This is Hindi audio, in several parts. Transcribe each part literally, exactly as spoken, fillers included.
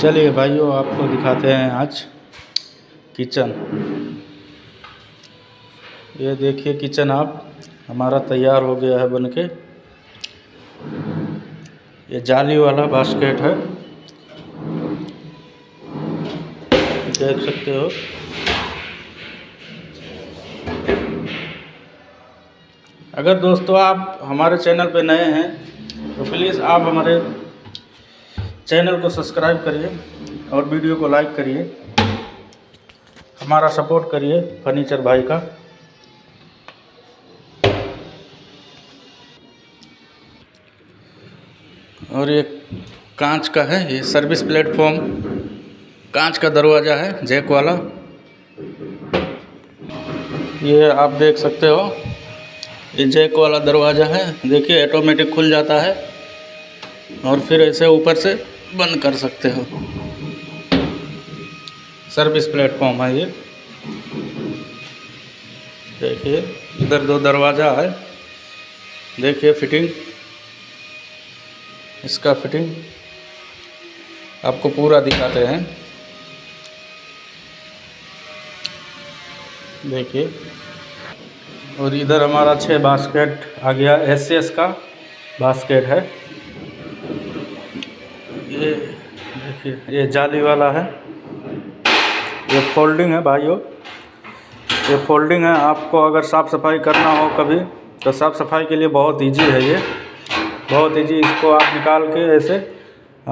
चलिए भाइयों आपको दिखाते हैं आज किचन। ये देखिए किचन आप हमारा तैयार हो गया है बनके। ये जाली वाला बास्केट है, देख सकते हो। अगर दोस्तों आप हमारे चैनल पे नए हैं तो प्लीज़ आप हमारे चैनल को सब्सक्राइब करिए और वीडियो को लाइक करिए, हमारा सपोर्ट करिए फर्नीचर भाई का। और ये कांच का है, ये सर्विस प्लेटफॉर्म कांच का दरवाज़ा है जैक वाला, ये आप देख सकते हो। ये जैक वाला दरवाज़ा है, देखिए ऑटोमेटिक खुल जाता है और फिर ऐसे ऊपर से बंद कर सकते हो। सर्विस प्लेटफॉर्म है ये, देखिए इधर दो दरवाज़ा है, देखिए फिटिंग, इसका फिटिंग आपको पूरा दिखाते हैं। देखिए और इधर हमारा छः बास्केट आ गया, एस एस का बास्केट है। ये देखिए ये जाली वाला है, ये फोल्डिंग है भाइयों, ये फोल्डिंग है। आपको अगर साफ़ सफाई करना हो कभी तो साफ़ सफाई के लिए बहुत इजी है, ये बहुत इजी। इसको आप निकाल के ऐसे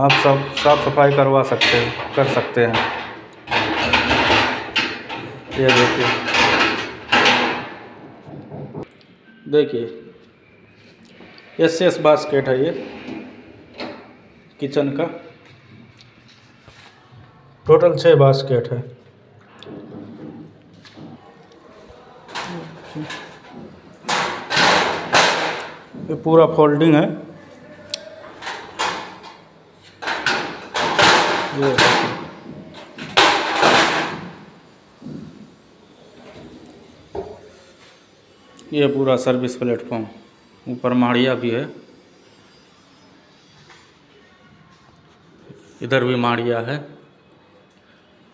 आप सब साफ़ सफाई करवा सकते हैं कर सकते हैं ये देखिए देखिए एस एस बास्केट है ये किचन का। टोटल छः बास्केट है। ये पूरा फोल्डिंग है, ये ये पूरा सर्विस प्लेटफॉर्म। ऊपर माड़िया भी है, इधर भी माड़िया है।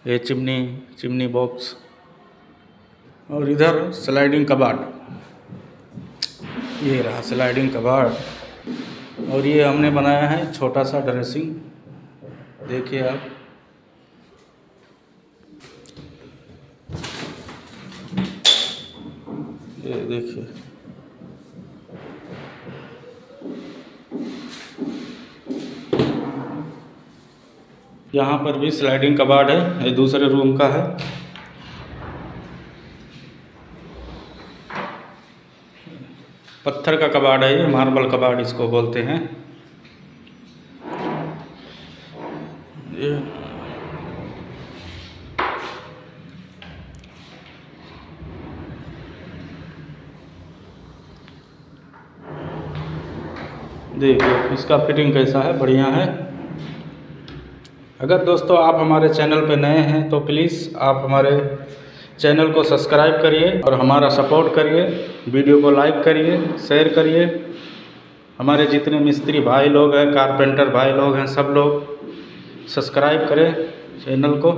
ये चिमनी चिमनी बॉक्स और इधर स्लाइडिंग कबाड़, ये रहा स्लाइडिंग कबाड़। और ये हमने बनाया है छोटा सा ड्रेसिंग, देखिए आप। ये देखिए यहाँ पर भी स्लाइडिंग कबाड़ है, ये दूसरे रूम का है। पत्थर का कबाड़ है ये, मार्बल कबाड़ इसको बोलते हैं। ये देखिए इसका फिटिंग कैसा है, बढ़िया है। अगर दोस्तों आप हमारे चैनल पे नए हैं तो प्लीज़ आप हमारे चैनल को सब्सक्राइब करिए और हमारा सपोर्ट करिए, वीडियो को लाइक करिए, शेयर करिए। हमारे जितने मिस्त्री भाई लोग हैं, कारपेंटर भाई लोग हैं, सब लोग सब्सक्राइब करें चैनल को।